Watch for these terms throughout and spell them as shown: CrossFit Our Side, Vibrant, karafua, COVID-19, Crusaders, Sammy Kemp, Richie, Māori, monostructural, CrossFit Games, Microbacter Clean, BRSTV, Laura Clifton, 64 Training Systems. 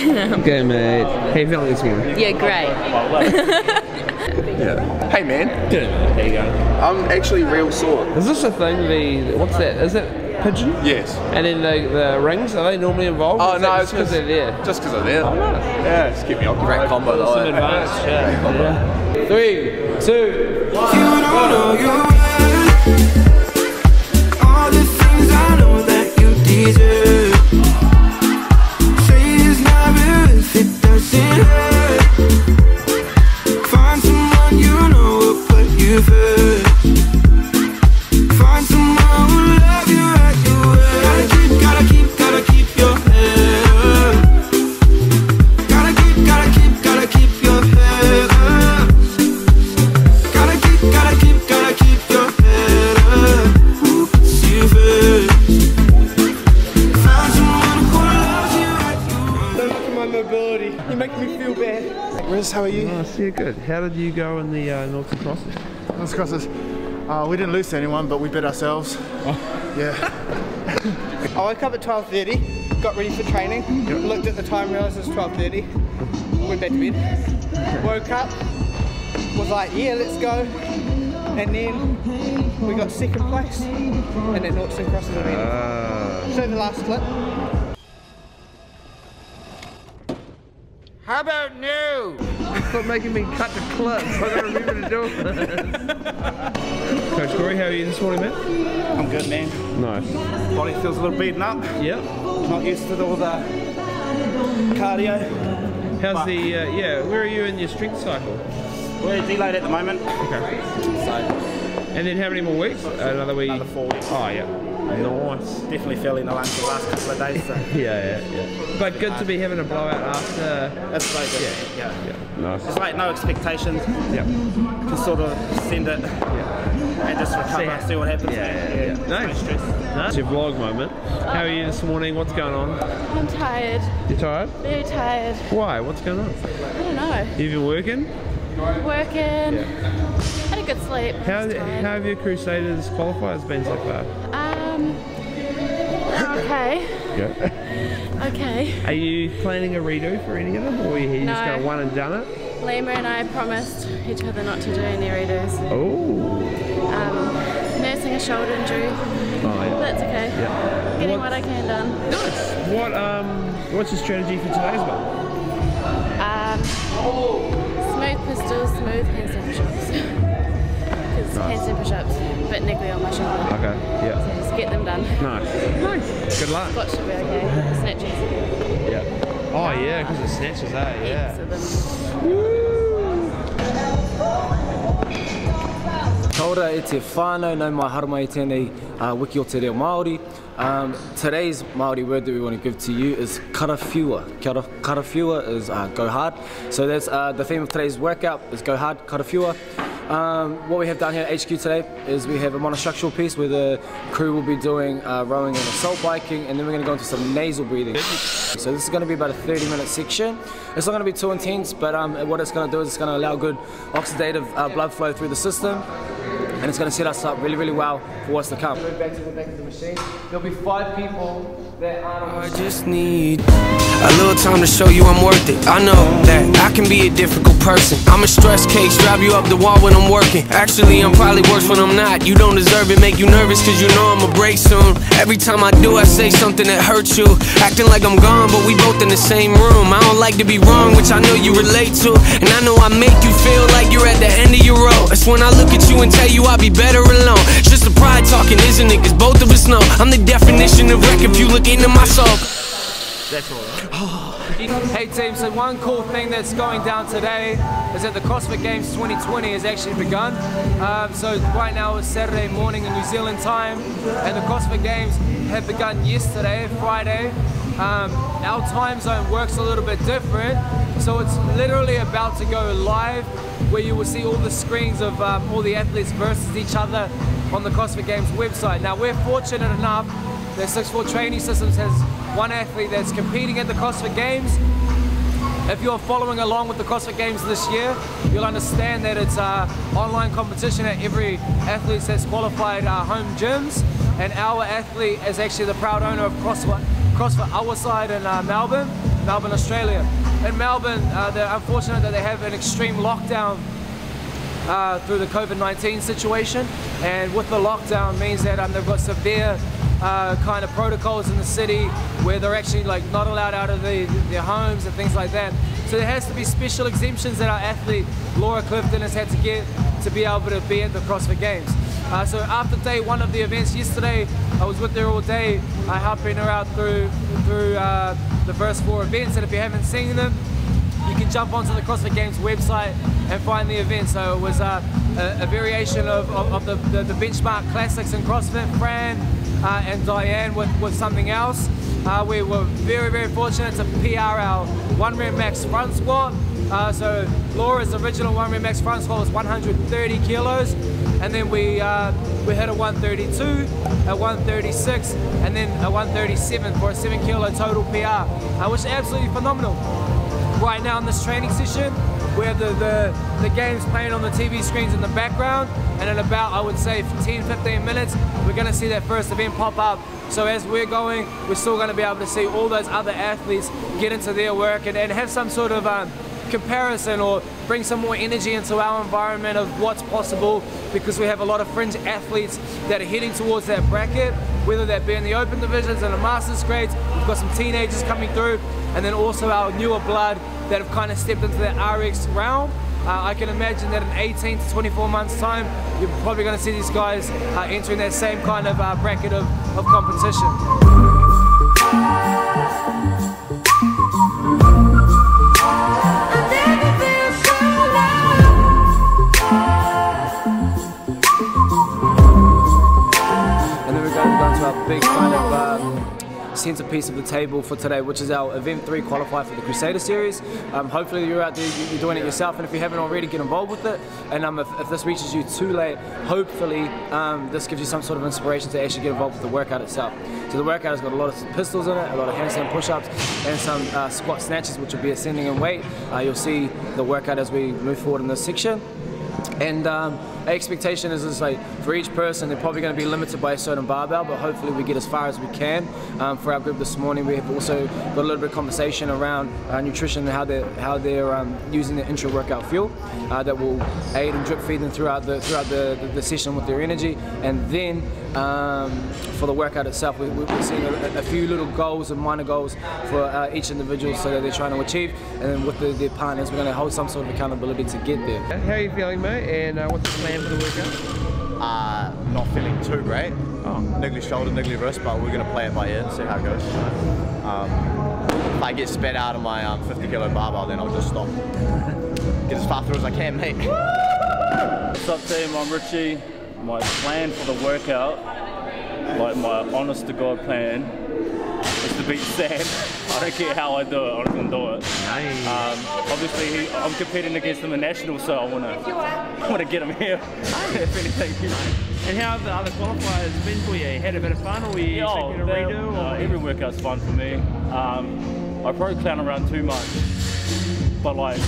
Good, mate. How you feeling this morning? Yeah, great. Yeah. Hey, man. Good. How you going? I'm actually real sore. Is this a thing, what's that, is it? Pigeon? Yes. And then the rings, are they normally involved? Oh no, it's because they're there. Just because they're there. Oh, nice. Yeah, just get me off. Great combo though. Some advance, yeah. 3, 2, 1. All the things I know that you deserve. Say it's not real if it doesn't hurt. Find someone you know will put you first. Find someone who loves you. How are you? Nice, yeah, good. How did you go in the Northern Crosses? Northern Crosses, we didn't lose to anyone, but we beat ourselves. Oh. Yeah. I woke up at 12:30, got ready for training, yep. Looked at the time, realised it was 12:30, went back to bed, woke up, was like, yeah, let's go, and then we got second place, and then Northern Crosses event. So the last clip. How about new? Stop making me cut the clips. I don't remember to do this. Coach Corey, how are you this morning, man? I'm good, man. Nice. Body feels a little beaten up. Yep. Not used to all the cardio. How's the, yeah, where are you in your strength cycle? We're delayed at the moment. Okay. So. And then how many more weeks? Another week? Another 4 weeks. Oh, yeah. Nice. Definitely fell in the lunch the last couple of days. So. yeah. But good to be having a blowout after. That's so good. Yeah. Nice. Just like no expectations. Yeah. Can sort of send it. Yeah. And just recover. See what happens. Yeah. Nice. No stress. Nice. It's your vlog moment. How are you this morning? What's going on? I'm tired. You're tired? Very tired. Why? What's going on? I don't know. You've been working? Working. Yeah. Had a good sleep. How have your Crusaders qualifiers been so far? Okay. Yeah. Okay. Are you planning a redo for any of them, or are you just going one and done it? Lima and I promised each other not to do any redos. Oh. Nursing a shoulder injury. Oh yeah. That's okay. Yeah. Getting what I can done. Nice. What's your strategy for today's one? Smooth pistols, smooth handstand push-ups. Nice. Handstand push-ups, but niggly on my shoulder. Okay, yeah. So just get them done. Nice. Good luck. Squats should be okay. Snatches. Yeah. Oh yeah, because it snatches, eh? Yeah. Kia ora e te whānau, nau mai haramai tēnei wiki o te reo Māori. Today's Māori word that we want to give to you is karafua. Karafua is go hard. So that's the theme of today's workout is go hard, karafua. What we have down here at HQ today is we have a monostructural piece where the crew will be doing rowing and assault biking, and then we're going to go into some nasal breathing. So this is going to be about a 30-minute section. It's not going to be too intense, but what it's going to do is it's going to allow good oxidative blood flow through the system, and it's going to set us up really, really well for what's to come. Move back to the back of the machine. There'll be 5 people. I just need a little time to show you I'm worth it. I know that I can be a difficult person. I'm a stress case, drive you up the wall when I'm working. Actually, I'm probably worse when I'm not. You don't deserve it, make you nervous cause you know I'ma break soon. Every time I do, I say something that hurts you. Acting like I'm gone, but we both in the same room. I don't like to be wrong, which I know you relate to. And I know I make you feel like you're at the end of your road. It's when I look at you and tell you I'd be better alone. Just the pride talking, isn't it? Cause both of us know I'm the definition of wreck if you look into my soul. That's all right. Oh. Hey team, so one cool thing that's going down today is that the CrossFit Games 2020 has actually begun. So right now it's Saturday morning in New Zealand time, and the CrossFit Games have begun yesterday, Friday. Our time zone works a little bit different, so it's literally about to go live, where you will see all the screens of all the athletes versus each other on the CrossFit Games website. Now we're fortunate enough that 64 Training Systems has one athlete that's competing at the CrossFit Games. If you're following along with the CrossFit Games this year, you'll understand that it's an online competition at every athlete that's qualified home gyms. And our athlete is actually the proud owner of CrossFit Our Side in Melbourne. Melbourne, Australia. In Melbourne, they're unfortunate that they have an extreme lockdown through the COVID-19 situation, and with the lockdown means that they've got severe kind of protocols in the city where they're actually like not allowed out of their homes and things like that. So there has to be special exemptions that our athlete Laura Clifton has had to get to be able to be at the CrossFit Games. So after day one of the events yesterday, I was with her all day, helping her out through the first four events. And if you haven't seen them, you can jump onto the CrossFit Games website and find the event. So it was a variation of the benchmark classics in CrossFit, Fran and Diane with something else. We were very, very fortunate to PR our one rep max front squat. So Laura's original one rep max front squat was 130 kilos, and then we hit a 132, a 136, and then a 137 for a 7 kilo total PR, which is absolutely phenomenal. Right now in this training session, we have the games playing on the TV screens in the background, and in about, I would say, 10-15 minutes, we're going to see that first event pop up. So as we're going, we're still going to be able to see all those other athletes get into their work and have some sort of comparison, or bring some more energy into our environment of what's possible, because we have a lot of fringe athletes that are heading towards that bracket, whether that be in the open divisions and the masters grades. We've got some teenagers coming through, and then also our newer blood that have kind of stepped into that RX realm. I can imagine that in 18 to 24 months time, you're probably going to see these guys entering that same kind of bracket of competition. Big kind of centerpiece of the table for today, which is our Event 3 qualifier for the Crusader Series. Hopefully you're out there, you're doing it yourself, and if you haven't already, get involved with it. And if this reaches you too late, hopefully this gives you some sort of inspiration to actually get involved with the workout itself. So the workout has got a lot of pistols in it, a lot of handstand push-ups, and some squat snatches, which will be ascending in weight. You'll see the workout as we move forward in this section. And our expectation is like for each person, they're probably going to be limited by a certain barbell, but hopefully we get as far as we can. For our group this morning, we have also got a little bit of conversation around nutrition and how they're using the intra-workout fuel that will aid and drip feed them throughout the session with their energy. And then for the workout itself, we're seeing a few little goals and minor goals for each individual, so that they're trying to achieve. And then with their partners, we're going to hold some sort of accountability to get there. How are you feeling, mate? And what's the plan for the workout? Not feeling too great. Niggly shoulder, niggly wrist, but we're going to play it by ear and see how it goes. So, if I get sped out of my 50 kilo barbell, then I'll just stop. Get as far through as I can, mate. What's up, team? I'm Richie. My plan for the workout, like my honest to God plan, is to beat Sam. I don't care how I do it, I'm going to do it. Nice. Obviously, I'm competing against him in national, so I want to get him here, if anything. And how have the other qualifiers been for you? Had a bit of fun, or were you taking a redo? Every workout's fun for me. I probably clown around too much, but like,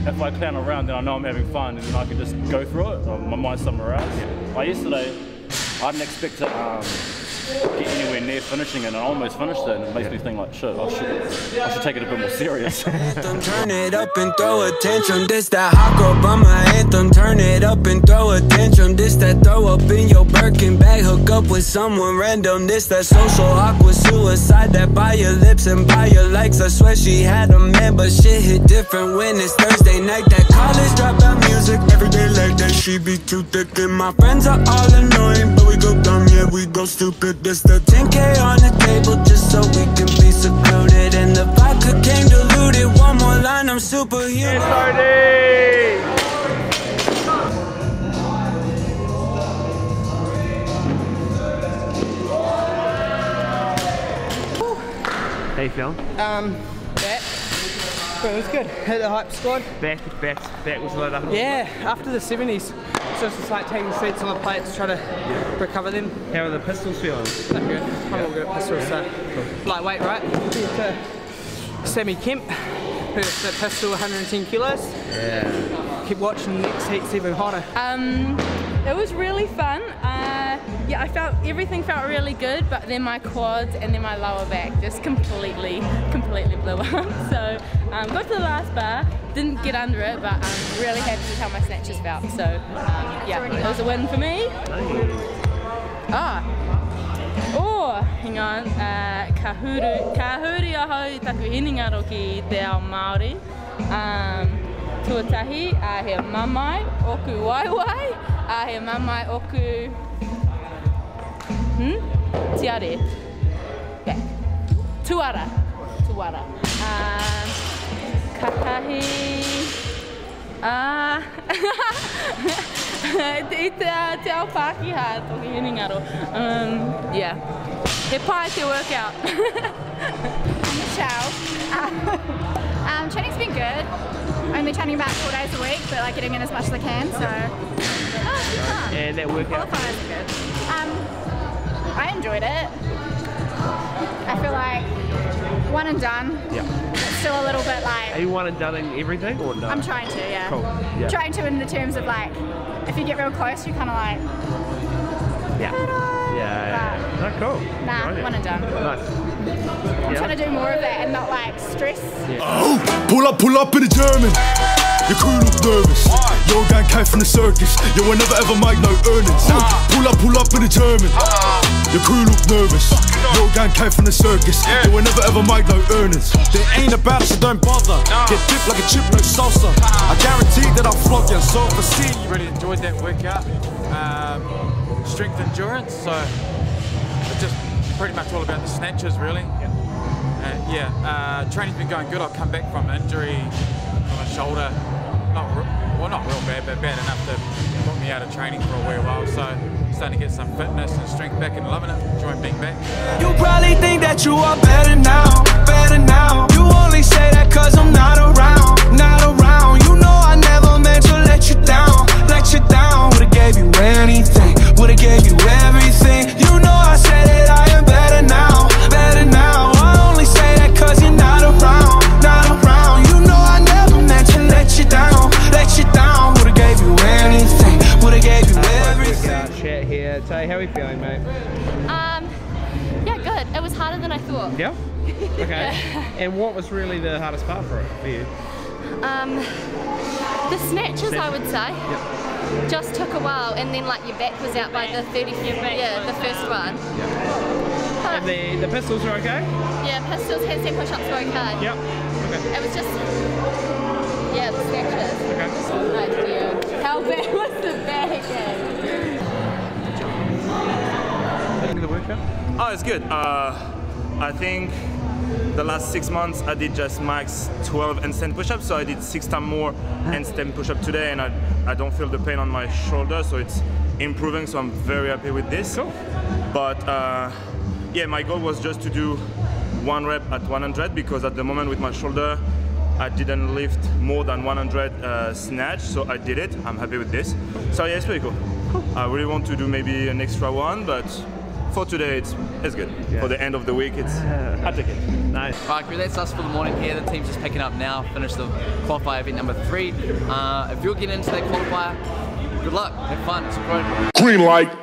if I clown around, then I know I'm having fun, and then I can just go through it. My mind's somewhere else. Yeah. Like yesterday, I didn't expect to get anywhere near finishing it, and I almost finished it, and it makes me think like, shit, I should take it a bit more serious. Turn it up and throw a tantrum. This that hot girl by my anthem. Turn it up and throw a tantrum. This that throw up in your Birkin bag. Hook up with someone random. This that social awkward suicide. That by your lips and by your likes. I swear she had a man, but shit hit different when it's Thursday night. That college dropout music every day like that. She be too thick, and my friends are all annoying, but we go dumb, yeah, we go stupid. This the 10K on the table just so we can be secluded, and the vodka came diluted. One more line, I'm superhuman. How you feeling? Back. But it was good. Hit the hype squad. Back was lit up. Yeah, after the 70s. So it's just like taking seats on the plate to try to recover them. How are the pistols feeling? They're good. I'm all good at pistols, so cool. Lightweight, right? Sammy Kemp, who's the pistol 110 kilos. Yeah. Keep watching, the next heat's even hotter. It was really fun. Yeah, everything felt really good, but then my quads and then my lower back just completely blew up. So got to the last bar, didn't get under it, but I'm really happy with how my snatches felt. So yeah, it was a win for me. Hang on. Ka huru ahau taku hiningaro ki te ao Māori. Tuatahi, ahe mamai, oku waiwai, ahe mamai, oku tiare. Back. Tuara. Katahi. Te ao Pākehā toki hiningaro. Yeah. They're prior to workout. Ciao. Training's been good. Only training about 4 days a week, but like getting in as much as I can. So yeah, that workout. Qualifiers are good. I enjoyed it. I feel like one and done. Yeah. Still a little bit like. Are you one and done in everything or no? I'm trying to, yeah. Cool. Yeah. Trying to in the terms of like, if you get real close, you kind of like. Yeah. Yeah. That's cool. Nah, one and done. Nice. I'm trying to do more of that and not like stress. Yeah. Oh, pull up in the German. Your crew look nervous. Your gang came from the circus. You will never ever make no earnings. Pull up in the German. Your crew look nervous. Your gang came from the circus. You will never ever make no earnings. They ain't about so don't bother. Get dipped like a chip, no salsa. I guarantee that I'll flog you. So for see. You really enjoyed that workout. Strength endurance, so it's just pretty much all about the snatches really. Training's been going good. I've come back from injury on a shoulder, not real bad, but bad enough to put me out of training for a wee while, so starting to get some fitness and strength back and loving it, enjoying being back. You probably think that you are better now, you only say that cause I'm not around, you know I never meant to let you down, would've gave you anything. Would've gave you everything. You know I said it, I am better now. I only say that cause you're not around. You know I never meant to let you down. Would've gave you anything, would've gave you everything. Chat here. Tay, how are you feeling, mate? Yeah, good. It was harder than I thought. Yeah? Okay. And what was really the hardest part for you? The snatches, I would say. Yep. Just took a while, and then like your back was out by the 35th, the first one. Yeah. And the pistols were okay? Yeah, pistols, handstand push-ups were okay. Yep. Okay. It was just, yeah, the snatches. Okay. Just an idea. How bad was the back end? Did you do the workout? Oh, it's good. I think the last 6 months I did just max 12 handstand push-ups, so I did 6 times more handstand push-up today, and I don't feel the pain on my shoulder, so it's improving, so I'm very happy with this. Cool. But yeah, my goal was just to do 1 rep at 100, because at the moment with my shoulder I didn't lift more than 100 snatch, so I did it. I'm happy with this. So yeah, it's pretty cool. I really want to do maybe an extra one, but for today, it's good. Yeah. For the end of the week, it's I take it. Nice. All right, crew, that's us for the morning here. The team's just packing up now. Finish the qualifier event number 3. If you're getting into that qualifier, good luck. Have fun. It's great. Green light.